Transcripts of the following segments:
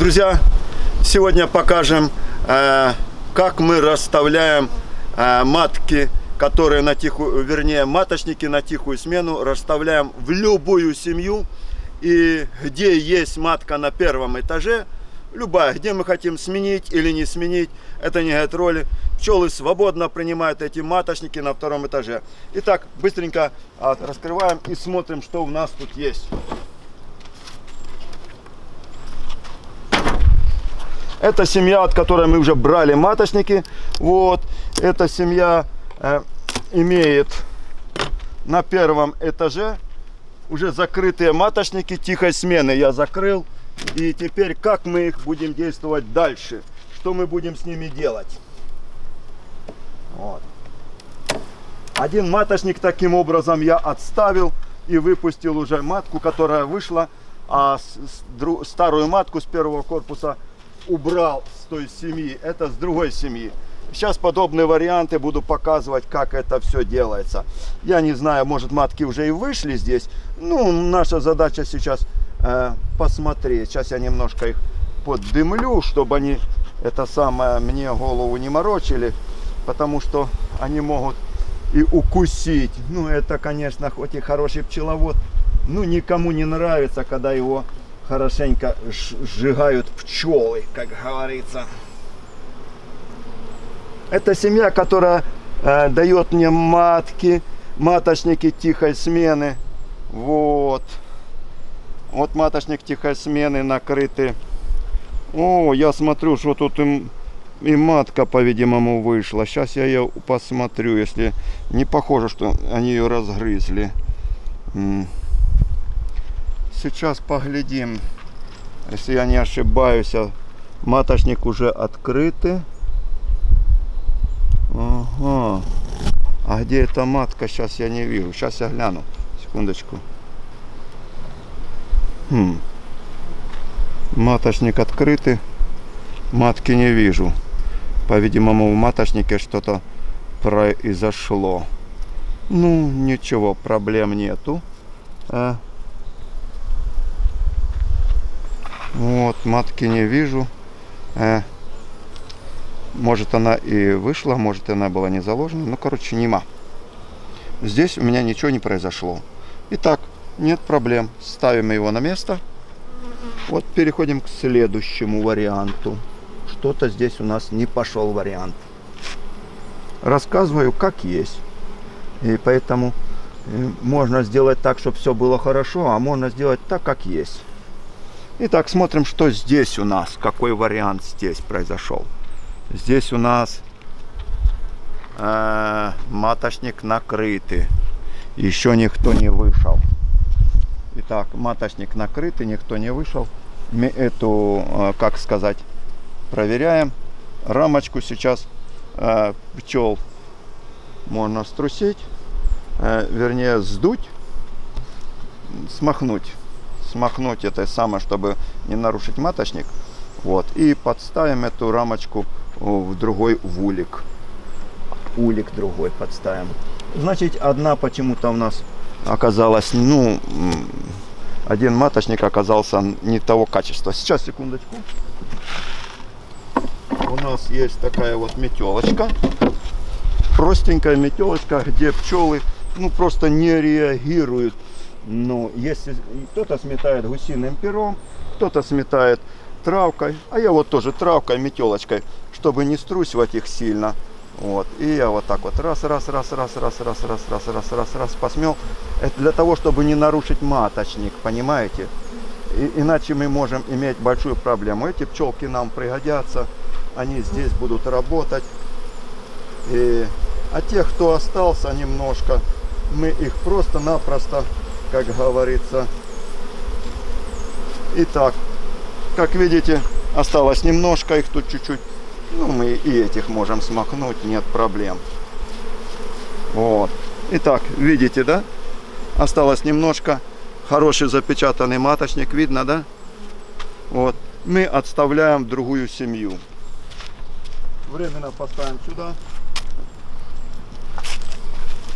Друзья, сегодня покажем, как мы расставляем матки, которые на тихую, вернее, маточники на тихую смену расставляем в любую семью. И где есть матка на первом этаже, любая, где мы хотим сменить или не сменить, это не играет роли. Пчелы свободно принимают эти маточники на втором этаже. Итак, быстренько раскрываем и смотрим, что у нас тут есть. Это семья, от которой мы уже брали маточники. Вот, эта семья имеет на первом этаже уже закрытые маточники тихой смены. Я закрыл. И теперь как мы их будем действовать дальше? Что мы будем с ними делать? Вот. Один маточник таким образом я отставил и выпустил уже матку, которая вышла, а старую матку с первого корпуса убрал с той семьи, это с другой семьи. Сейчас подобные варианты буду показывать, как это все делается. Я не знаю, может, матки уже и вышли здесь. Ну, наша задача сейчас посмотреть. Сейчас я немножко их поддымлю, чтобы они это самое мне голову не морочили, потому что они могут и укусить. Ну, это, конечно, хоть и хороший пчеловод, ну, никому не нравится, когда его хорошенько сжигают пчелы, как говорится. Это семья, которая дает мне матки, маточники тихой смены. Вот. Вот маточник тихой смены накрытый. О, я смотрю, что тут и матка, по-видимому, вышла. Сейчас я ее посмотрю, если не похоже, что они ее разгрызли. Сейчас поглядим, если я не ошибаюсь, маточник уже открытый. Ага. А где эта матка, сейчас я не вижу. Сейчас я гляну, секундочку. Маточник открытый, матки не вижу. По-видимому, в маточнике что-то произошло. Ну, ничего, проблем нету. Вот, матки не вижу. Может, она и вышла, может, она была не заложена. Ну, короче, нема. Здесь у меня ничего не произошло. Итак, нет проблем. Ставим его на место. Вот, переходим к следующему варианту. Что-то здесь у нас не пошел вариант. Рассказываю, как есть. И поэтому можно сделать так, чтобы все было хорошо, а можно сделать так, как есть. Итак, смотрим, что здесь у нас, какой вариант здесь произошел. Здесь у нас маточник накрытый, еще никто не вышел. Итак, маточник накрытый, никто не вышел. Мы эту, как сказать, проверяем. Рамочку сейчас пчел можно струсить, вернее сдуть, смахнуть это самое, чтобы не нарушить маточник. Вот, и подставим эту рамочку в другой улик. Улик другой подставим. Значит, одна почему-то у нас оказалась, ну, один маточник оказался не того качества. Сейчас, секундочку. У нас есть такая вот метелочка. Простенькая метелочка, где пчелы, ну, просто не реагируют. Ну, если кто-то сметает гусиным пером, кто-то сметает травкой, а я вот тоже травкой, метелочкой, чтобы не струсивать их сильно. Вот, и я вот так вот раз посмел. Это для того, чтобы не нарушить маточник, понимаете? Иначе мы можем иметь большую проблему. Эти пчелки нам пригодятся, они здесь будут работать. А тех, кто остался немножко, мы их просто-напросто, как говорится. Итак, как видите, осталось немножко, их тут чуть-чуть. Ну, мы и этих можем смахнуть, нет проблем. Вот. Итак, видите, да? Осталось немножко. Хороший запечатанный маточник, видно, да? Вот. Мы отставляем в другую семью. Временно поставим сюда.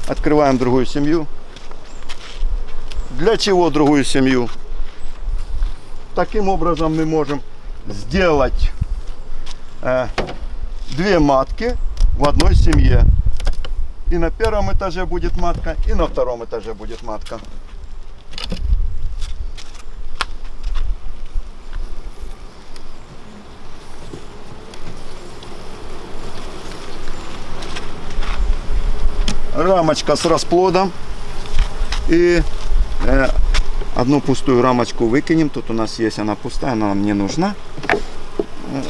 Открываем другую семью. Для чего другую семью? Таким образом мы можем сделать две матки в одной семье. И на первом этаже будет матка, и на втором этаже будет матка. Рамочка с расплодом. И одну пустую рамочку выкинем. Тут у нас есть, она пустая, она нам не нужна.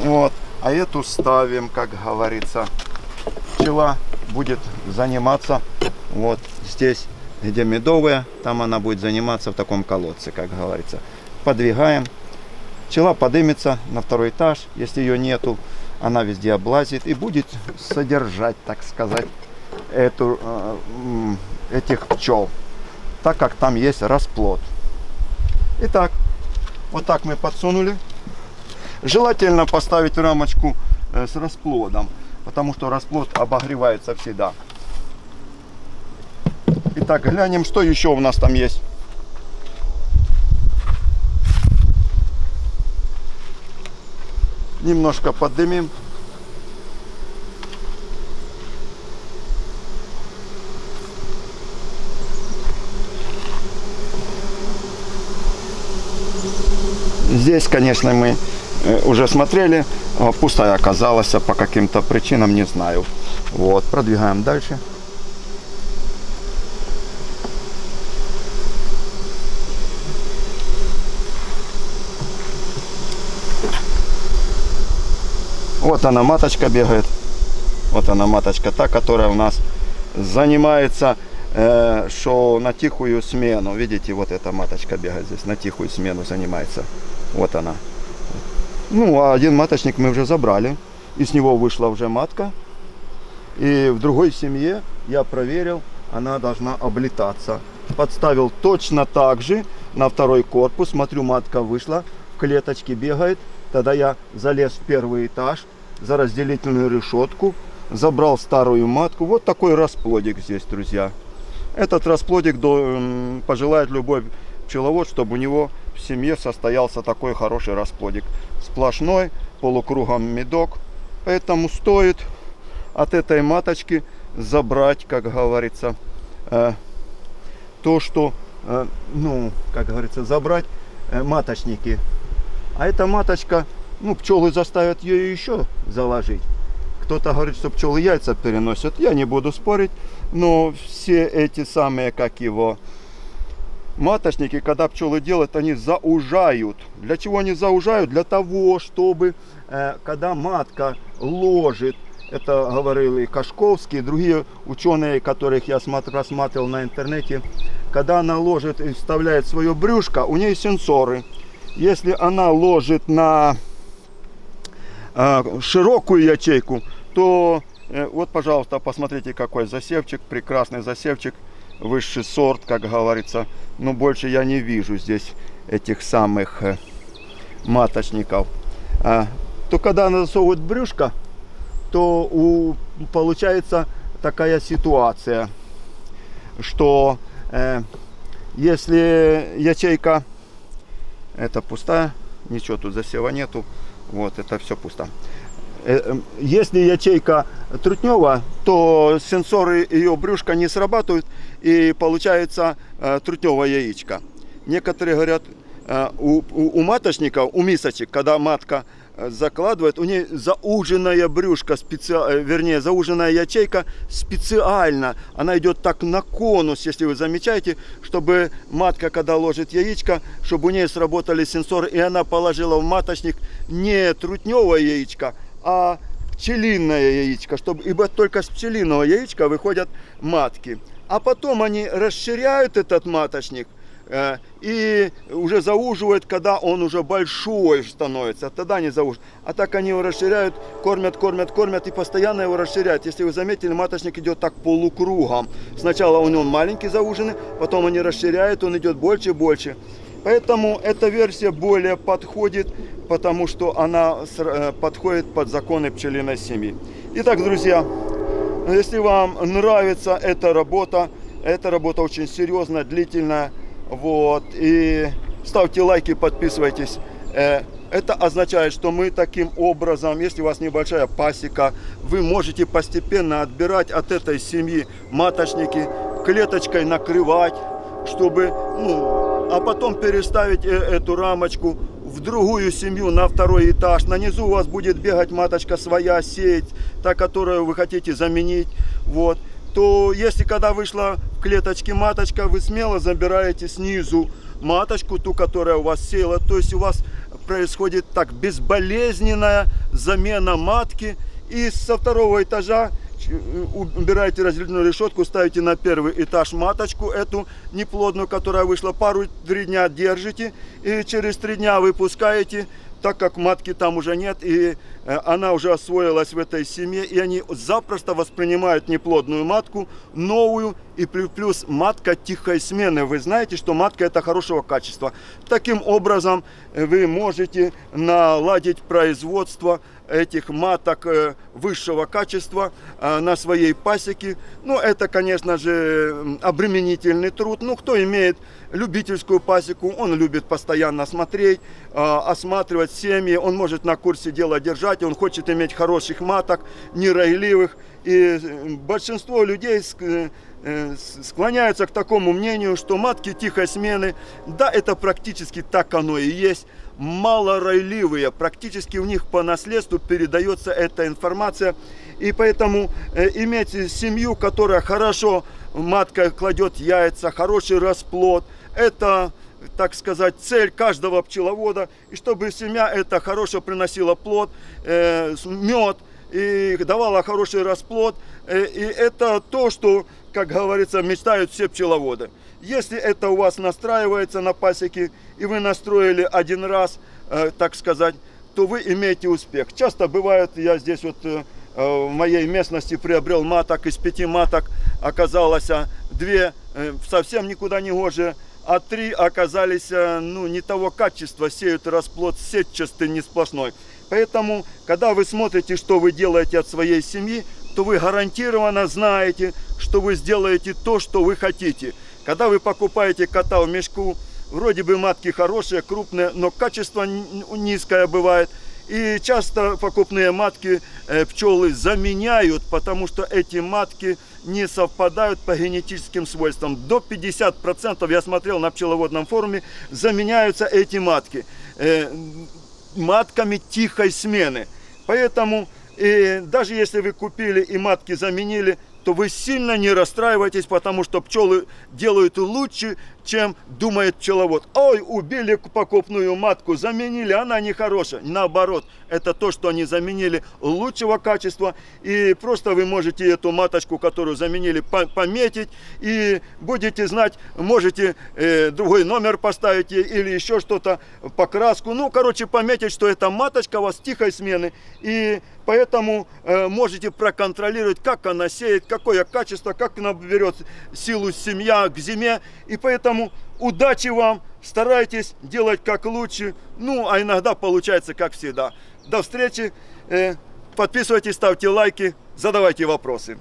Вот. А эту ставим, как говорится. Пчела будет заниматься вот здесь, где медовая, там она будет заниматься в таком колодце, как говорится. Подвигаем. Пчела подымется на второй этаж, если ее нету, она везде облазит и будет содержать, так сказать, этих пчел, так как там есть расплод. Итак, вот так мы подсунули. Желательно поставить рамочку с расплодом, потому что расплод обогревается всегда. Итак, глянем, что еще у нас там есть. Немножко подымем. Здесь, конечно, мы уже смотрели, пустая оказалась по каким-то причинам, не знаю. Вот, продвигаем дальше. Вот она, маточка бегает. Вот она, маточка та, которая у нас занимается, что на тихую смену. Видите, вот эта маточка бегает здесь, на тихую смену занимается. Вот она. Ну, а один маточник мы уже забрали. И с него вышла уже матка. И в другой семье, я проверил, она должна облетаться. Подставил точно так же на второй корпус. Смотрю, матка вышла, в клеточке бегает. Тогда я залез в первый этаж за разделительную решетку. Забрал старую матку. Вот такой расплодик здесь, друзья. Этот расплодик пожелает любой пчеловод, чтобы у него в семье состоялся такой хороший расплодик. Сплошной, полукругом медок. Поэтому стоит от этой маточки забрать, как говорится, то, что, ну, как говорится, забрать маточники. А эта маточка, ну, пчелы заставят ее еще заложить. Кто-то говорит, что пчелы яйца переносят. Я не буду спорить, но все эти самые, как его... маточники, когда пчелы делают, они заужают. Для чего они заужают? Для того, чтобы, когда матка ложит, это говорил и Кашковский, и другие ученые, которых я рассматривал на интернете, когда она ложит и вставляет свое брюшко, у нее сенсоры. Если она ложит на широкую ячейку, то вот, пожалуйста, посмотрите, какой засевчик, прекрасный засевчик. Высший сорт, как говорится. Но больше я не вижу здесь этих самых маточников. То когда она засовывает брюшко, то получается такая ситуация, что если ячейка это пустая, ничего тут засева нету, вот это все пусто. Если ячейка трутнева, то сенсоры ее брюшка не срабатывают, и получается трутневое яичко. Некоторые говорят, у маточников, у мисочек, когда матка закладывает, у нее зауженная брюшка, вернее, зауженная ячейка специально. Она идет так на конус, если вы замечаете, чтобы матка, когда ложит яичко, чтобы у нее сработали сенсоры, и она положила в маточник не трутневое яичко, а пчелиное яичко, чтобы, ибо только с пчелиного яичка выходят матки. А потом они расширяют этот маточник и уже зауживают, когда он уже большой становится. Тогда не зауживают. А так они его расширяют, кормят, кормят, кормят и постоянно его расширяют. Если вы заметили, маточник идет так полукругом. Сначала у него маленький зауженный, потом они расширяют, он идет больше и больше. Поэтому эта версия более подходит, потому что она подходит под законы пчелиной семьи. Итак, друзья, если вам нравится эта работа очень серьезная, длительная. Вот, и ставьте лайки, подписывайтесь. Это означает, что мы таким образом, если у вас небольшая пасека, вы можете постепенно отбирать от этой семьи маточники, клеточкой накрывать, чтобы, а потом переставить эту рамочку в другую семью на второй этаж. На низу у вас будет бегать маточка своя, сеять, та, которую вы хотите заменить. Вот. То если когда вышла в клеточке маточка, вы смело забираете снизу маточку, ту, которая у вас сеяла. То есть у вас происходит так безболезненная замена матки. И со второго этажа убираете разделительную решетку, ставите на первый этаж маточку эту неплодную, которая вышла, пару-три дня держите, и через 3 дня выпускаете, так как матки там уже нет, и она уже освоилась в этой семье, и они запросто воспринимают неплодную матку, новую, и плюс матка тихой смены. Вы знаете, что матка это хорошего качества. Таким образом вы можете наладить производство этих маток высшего качества на своей пасеке. Ну, это, конечно же, обременительный труд. Ну, кто имеет любительскую пасеку, он любит постоянно смотреть, осматривать семьи, он может на курсе дела держать, он хочет иметь хороших маток, нероиливых. И большинство людей склоняются к такому мнению, что матки тихой смены, да, это практически так оно и есть, малоройливые, практически у них по наследству передается эта информация, и поэтому иметь семью, которая хорошо матка кладет яйца, хороший расплод, это, так сказать, цель каждого пчеловода, и чтобы семья эта хорошо приносила плод, мед, и давала хороший расплод. И это то, что, как говорится, мечтают все пчеловоды. Если это у вас настраивается на пасеке, и вы настроили один раз, так сказать, то вы имеете успех. Часто бывает, я здесь вот в моей местности приобрел маток, из 5 маток оказалось 2 совсем никуда не гожие, а 3 оказались не того качества, сеют расплод сетчатый, не сплошной. Поэтому, когда вы смотрите, что вы делаете от своей семьи, то вы гарантированно знаете, что вы сделаете то, что вы хотите. Когда вы покупаете кота в мешку, вроде бы матки хорошие, крупные, но качество низкое бывает. И часто покупные матки пчелы заменяют, потому что эти матки не совпадают по генетическим свойствам. До 50%, я смотрел на пчеловодном форуме, заменяются эти матки матками тихой смены. Поэтому даже если вы купили и матки заменили, то вы сильно не расстраивайтесь, потому что пчелы делают лучше, чем думает пчеловод. Ой, убили покупную матку, заменили, она нехорошая. Наоборот, это то, что они заменили лучшего качества. И просто вы можете эту маточку, которую заменили, пометить. И будете знать, можете другой номер поставить или еще что-то, покраску. Ну, короче, пометить, что эта маточка у вас тихой смены. И поэтому можете проконтролировать, как она сеет, какое качество, как она берет силу семья к зиме. И поэтому удачи вам, старайтесь делать как лучше, а иногда получается как всегда. До встречи, подписывайтесь, ставьте лайки, задавайте вопросы.